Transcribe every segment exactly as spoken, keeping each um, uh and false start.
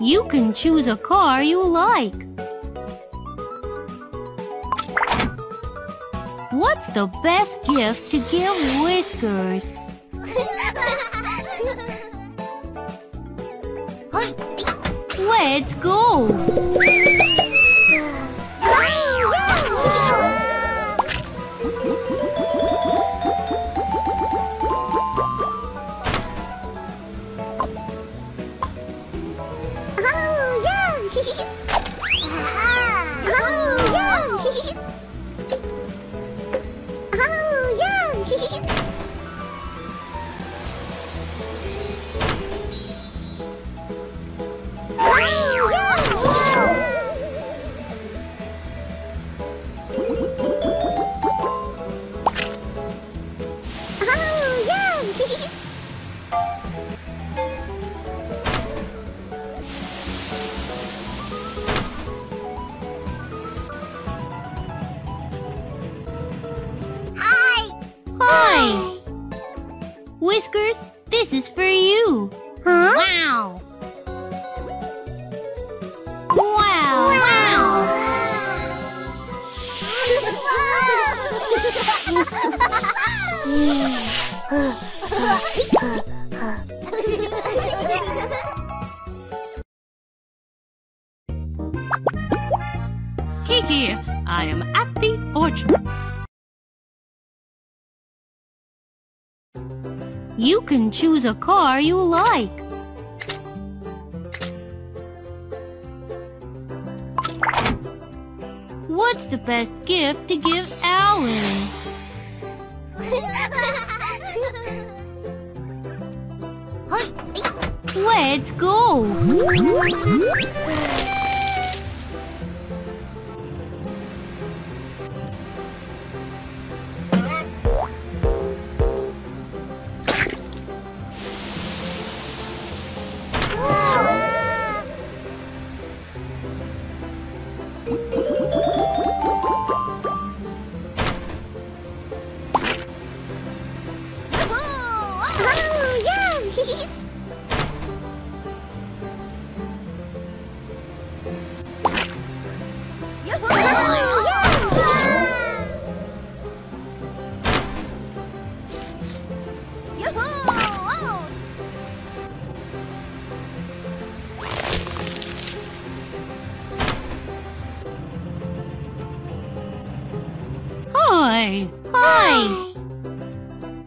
You can choose a car you like. What's the best gift to give Whiskers? Let's go! Whiskers, this is for you. Huh? Wow. Wow. Wow. Kiki, I am at the orchard. You can choose a car you like. What's the best gift to give Alan? Let's go! Hi. Hi.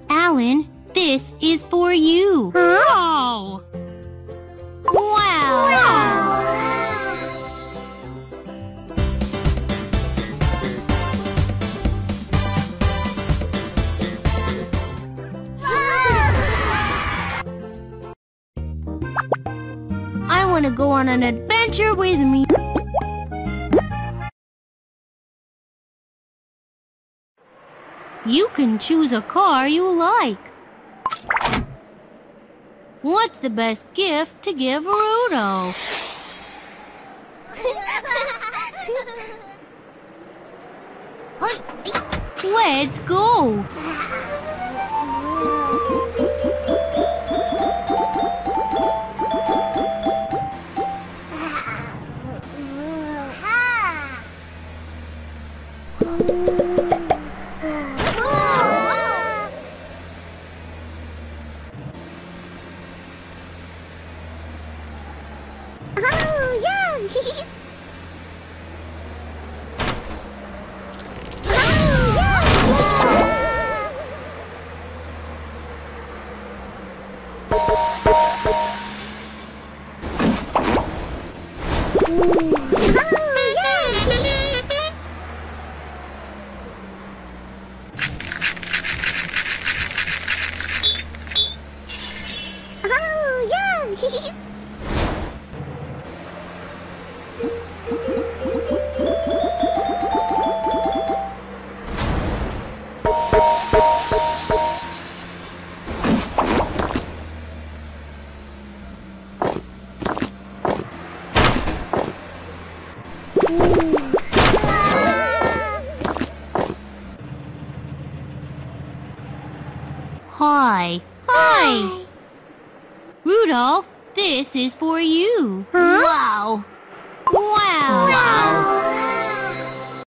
Alan, this is for you. Huh? Oh. Wow. I want to go on an adventure with me. You can choose a car you like. What's the best gift to give Rudo? Let's go! Hi. Hi. Hi. Rudolph, this is for you. Huh? Wow.